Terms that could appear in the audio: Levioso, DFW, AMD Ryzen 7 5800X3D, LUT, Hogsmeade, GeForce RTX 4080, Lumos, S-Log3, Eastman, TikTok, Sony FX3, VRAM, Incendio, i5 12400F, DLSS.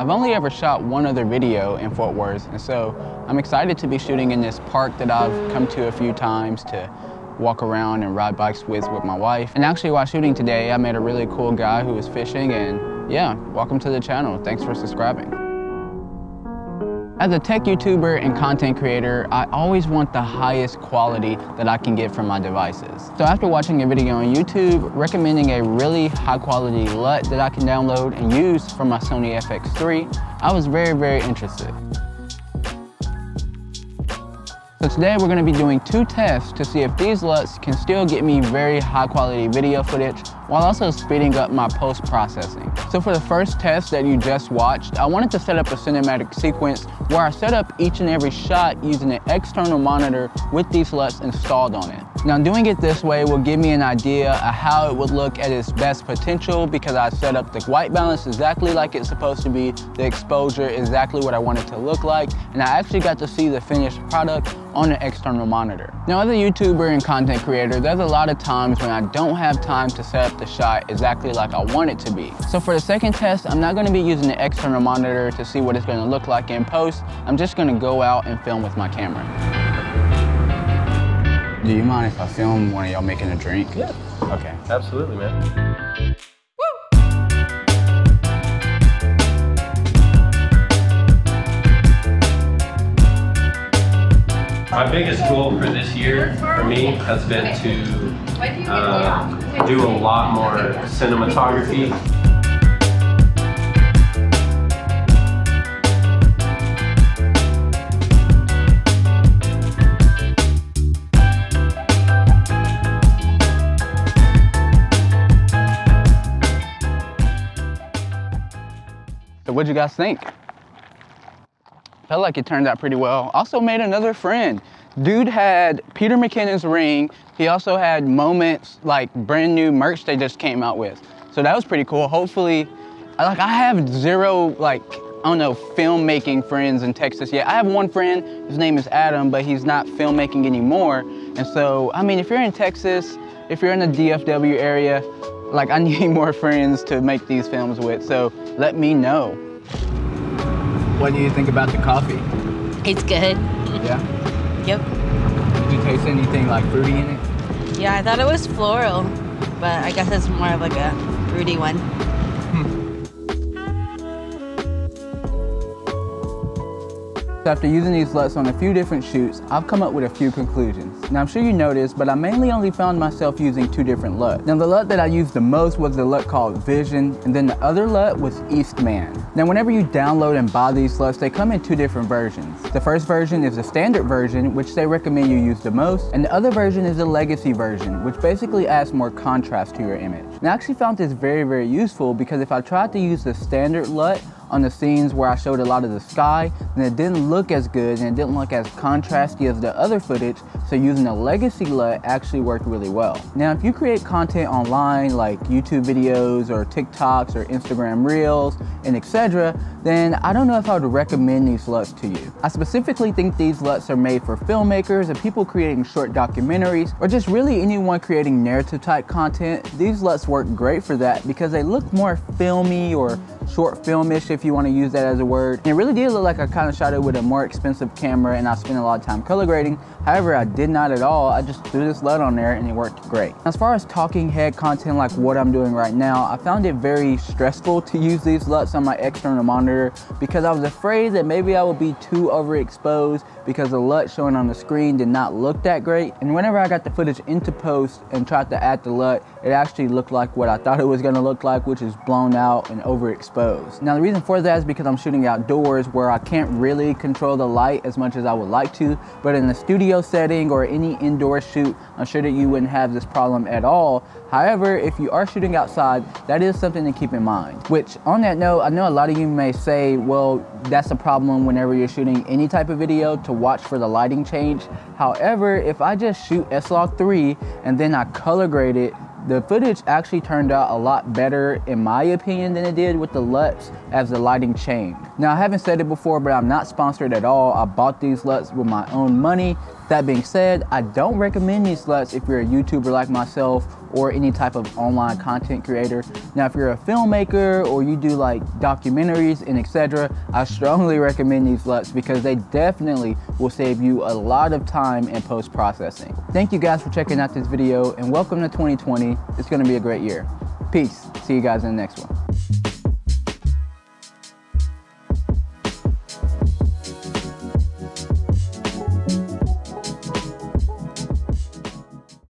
I've only ever shot one other video in Fort Worth, and so I'm excited to be shooting in this park that I've come to a few times to walk around and ride bikes with my wife. And actually, while shooting today, I met a really cool guy who was fishing, and yeah, welcome to the channel. Thanks for subscribing. As a tech YouTuber and content creator, I always want the highest quality that I can get from my devices. So after watching a video on YouTube recommending a really high quality LUT that I can download and use from my Sony FX3, I was very interested. So today we're gonna be doing two tests to see if these LUTs can still get me very high quality video footage while also speeding up my post-processing. So for the first test that you just watched, I wanted to set up a cinematic sequence where I set up each and every shot using an external monitor with these LUTs installed on it. Now doing it this way will give me an idea of how it would look at its best potential because I set up the white balance exactly like it's supposed to be, the exposure exactly what I want it to look like, and I actually got to see the finished product on an external monitor. Now as a YouTuber and content creator, there's a lot of times when I don't have time to set up the shot exactly like I want it to be. So for the second test, I'm not gonna be using an external monitor to see what it's gonna look like in post. I'm just gonna go out and film with my camera. Do you mind if I film one of y'all making a drink? Yeah. Okay. Absolutely, man. My biggest goal for this year, for me, has been to do a lot more cinematography. So what'd you guys think? Felt like it turned out pretty well. Also made another friend. Dude had Peter McKinnon's ring. He also had Moments, like brand new merch they just came out with. So that was pretty cool. Hopefully, like I have zero, like, I don't know, filmmaking friends in Texas yet. I have one friend, his name is Adam, but he's not filmmaking anymore. And so, I mean, if you're in Texas, if you're in the DFW area, like I need more friends to make these films with. So let me know. What do you think about the coffee? It's good. Yeah? Yep. Did you taste anything like fruity in it? Yeah, I thought it was floral, but I guess it's more of like a fruity one. So after using these LUTs on a few different shoots, I've come up with a few conclusions. Now I'm sure you noticed, but I mainly only found myself using two different LUTs. Now the LUT that I used the most was the LUT called Vision, and then the other LUT was Eastman. Now whenever you download and buy these LUTs, they come in two different versions. The first version is the standard version, which they recommend you use the most, and the other version is the legacy version, which basically adds more contrast to your image. Now I actually found this very useful because if I tried to use the standard LUT on the scenes where I showed a lot of the sky, and it didn't look as good and it didn't look as contrasty as the other footage, so using a legacy LUT actually worked really well. Now, if you create content online like YouTube videos or TikToks or Instagram Reels and etc., then I don't know if I would recommend these LUTs to you. I specifically think these LUTs are made for filmmakers and people creating short documentaries or just really anyone creating narrative type content. These LUTs work great for that because they look more filmy or short filmish, if you want to use that as a word. And it really did look like I kind of shot it with a more expensive camera and I spent a lot of time color grading. However, I did not at all. I just threw this LUT on there and it worked great. As far as talking head content like what I'm doing right now, I found it very stressful to use these LUTs on my external monitor because I was afraid that maybe I would be too overexposed because the LUT showing on the screen did not look that great. And whenever I got the footage into post and tried to add the LUT, it actually looked like what I thought it was going to look like, which is blown out and overexposed. Now the reason for that is because I'm shooting outdoors where I can't really control the light as much as I would like to, but in the studio setting or any indoor shoot, I'm sure that you wouldn't have this problem at all. However, if you are shooting outside, that is something to keep in mind. Which on that note, I know a lot of you may say, well, that's a problem whenever you're shooting any type of video to watch for the lighting change. However, if I just shoot S-Log3 and then I color grade it, the footage actually turned out a lot better, in my opinion, than it did with the LUTs as the lighting changed. Now, I haven't said it before, but I'm not sponsored at all. I bought these LUTs with my own money. That being said, I don't recommend these LUTs if you're a YouTuber like myself or any type of online content creator. Now, if you're a filmmaker or you do like documentaries and etc., I strongly recommend these LUTs because they definitely will save you a lot of time in post-processing. Thank you guys for checking out this video and welcome to 2020. It's gonna be a great year. Peace. See you guys in the next one.